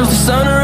Choose the sunrise.